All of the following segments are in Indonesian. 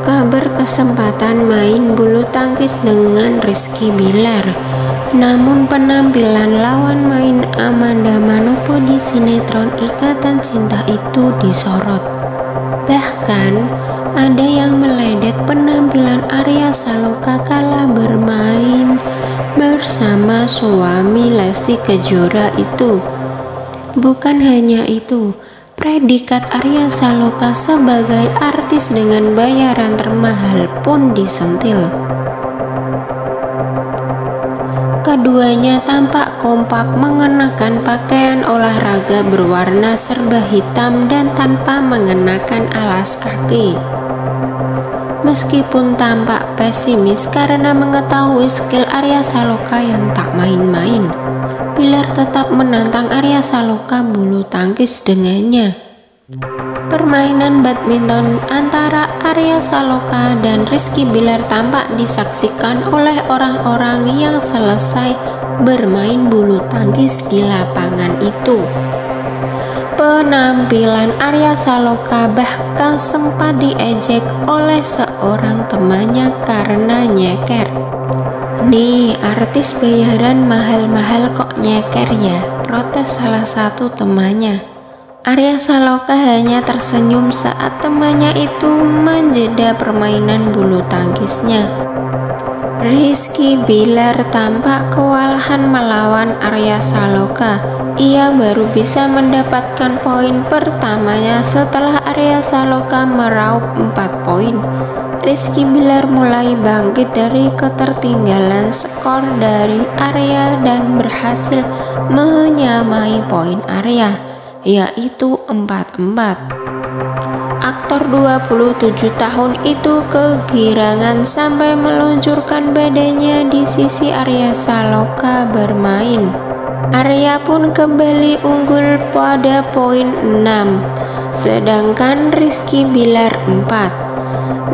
Saloka berkesempatan main bulu tangkis dengan Rizky Billar. Namun penampilan lawan main Amanda Manopo di sinetron Ikatan Cinta itu disorot. Bahkan ada yang meledek penampilan Arya Saloka kala bermain bersama suami Lesti Kejora itu. Bukan hanya itu, predikat Arya Saloka sebagai artis dengan bayaran termahal pun disentil. Keduanya tampak kompak mengenakan pakaian olahraga berwarna serba hitam dan tanpa mengenakan alas kaki. Meskipun tampak pesimis karena mengetahui skill Arya Saloka yang tak main-main, Billar tetap menantang Arya Saloka bulu tangkis dengannya. Permainan badminton antara Arya Saloka dan Rizky Billar tampak disaksikan oleh orang-orang yang selesai bermain bulu tangkis di lapangan itu. Penampilan Arya Saloka bahkan sempat diejek oleh seorang temannya karena nyeker. "Nih, artis bayaran mahal-mahal kok nyeker ya," protes salah satu temannya. Arya Saloka hanya tersenyum saat temannya itu menjeda permainan bulu tangkisnya. Rizky Billar tampak kewalahan melawan Arya Saloka. Ia baru bisa mendapatkan poin pertamanya setelah Arya Saloka meraup 4 poin. Rizky Billar mulai bangkit dari ketertinggalan skor dari Arya dan berhasil menyamai poin Arya, yaitu 4-4. Aktor 27 tahun itu kegirangan sampai meluncurkan badannya di sisi Arya Saloka bermain. Arya pun kembali unggul pada poin 6, sedangkan Rizky Billar 4.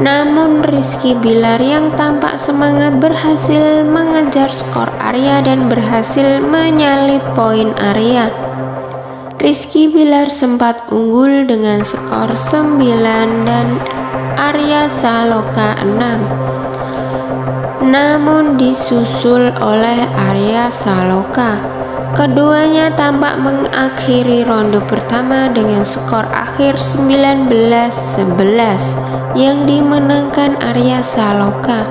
Namun Rizky Billar yang tampak semangat berhasil mengejar skor Arya dan berhasil menyalip poin Arya. Rizky Billar sempat unggul dengan skor 9 dan Arya Saloka 6. Namun disusul oleh Arya Saloka. Keduanya tampak mengakhiri ronde pertama dengan skor akhir 19-11. Yang dimenangkan Arya Saloka.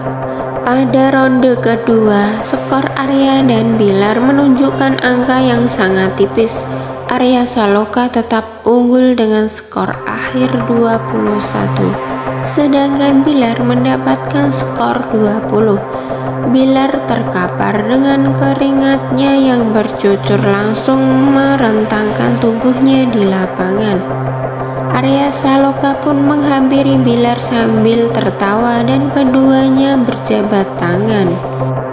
Pada ronde kedua, skor Arya dan Billar menunjukkan angka yang sangat tipis. Arya Saloka tetap unggul dengan skor akhir 21, sedangkan Billar mendapatkan skor 20. Billar terkapar dengan keringatnya yang bercucur langsung merentangkan tubuhnya di lapangan. Arya Saloka pun menghampiri Billar sambil tertawa dan keduanya berjabat tangan.